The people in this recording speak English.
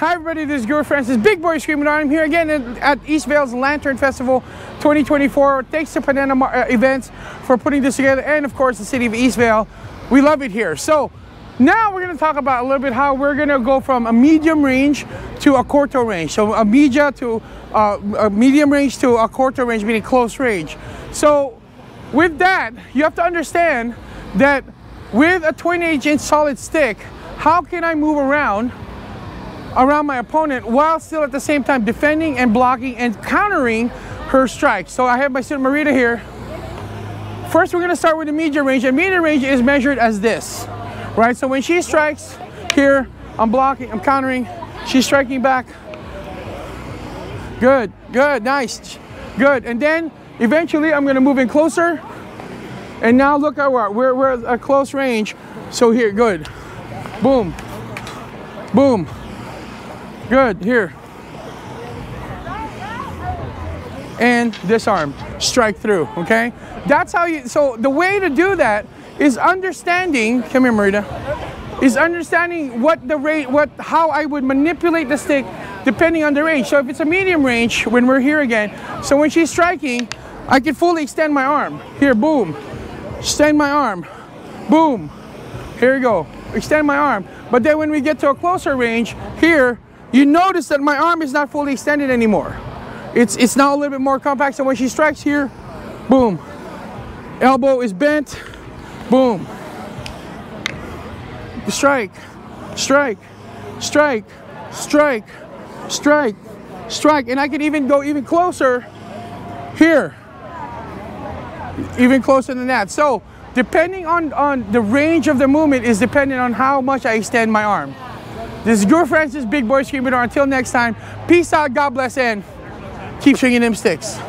Hi everybody, this is Guru Francis, Big Boy Screaming. I'm here again at Eastvale's Lantern Festival 2024. Thanks to Panama Events for putting this together, and of course the city of Eastvale. We love it here. So now we're going to talk about a little bit how we're going to go from a medium range to a corto range. So a medium range to a corto range, meaning close range. So with that, you have to understand that with a 28-inch solid stick, how can I move around my opponent while still at the same time defending and blocking and countering her strikes? So I have my student Marita here. First, we're going to start with the medium range, and medium range is measured as this, right? So when she strikes here, I'm blocking, I'm countering, she's striking back. Good, good, nice, good. And then eventually I'm going to move in closer, and now look at what we're at a close range. So here, good, boom, boom. Good, here. And disarm, strike through, okay? That's how you, so the way to do that is understanding, come here Marita, is understanding what the rate, how I would manipulate the stick depending on the range. So if it's a medium range, when we're here again, so when she's striking, I can fully extend my arm. Here, boom, extend my arm, boom. Here we go, extend my arm. But then when we get to a closer range, here, you notice that my arm is not fully extended anymore. It's now a little bit more compact. So when she strikes here, boom. Elbow is bent, boom. Strike, strike, strike, strike, strike, strike. And I can even go even closer here. Even closer than that. So depending on the range of the movement is dependent on how much I extend my arm. This is Guru Francis, Big Boy Screamer. Until next time, peace out, God bless, and keep swinging them sticks.